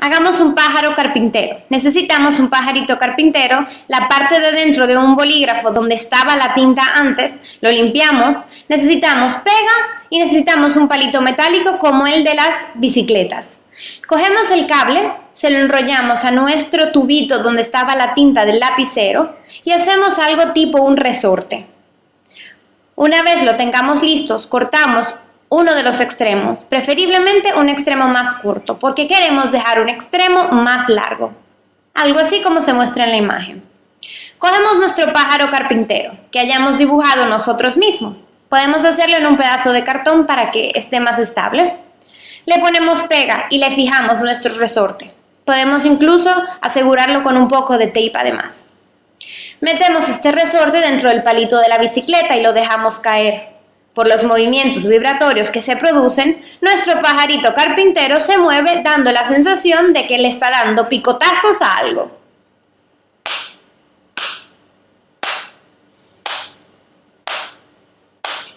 Hagamos un pájaro carpintero. Necesitamos un pajarito carpintero. La parte de dentro de un bolígrafo donde estaba la tinta antes, lo limpiamos. Necesitamos pega y necesitamos un palito metálico como el de las bicicletas. Cogemos el cable, se lo enrollamos a nuestro tubito donde estaba la tinta del lapicero y hacemos algo tipo un resorte. Una vez lo tengamos listos, cortamos uno de los extremos, preferiblemente un extremo más corto, porque queremos dejar un extremo más largo. Algo así como se muestra en la imagen. Cogemos nuestro pájaro carpintero, que hayamos dibujado nosotros mismos. Podemos hacerlo en un pedazo de cartón para que esté más estable. Le ponemos pega y le fijamos nuestro resorte. Podemos incluso asegurarlo con un poco de tape además. Metemos este resorte dentro del palito de la bicicleta y lo dejamos caer. Por los movimientos vibratorios que se producen, nuestro pajarito carpintero se mueve dando la sensación de que le está dando picotazos a algo.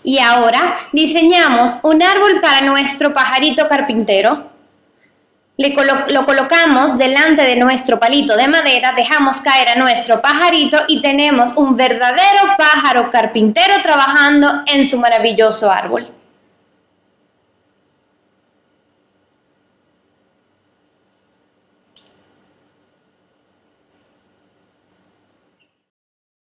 Y ahora diseñamos un árbol para nuestro pajarito carpintero. Lo colocamos delante de nuestro palito de madera, dejamos caer a nuestro pajarito y tenemos un verdadero pájaro carpintero trabajando en su maravilloso árbol.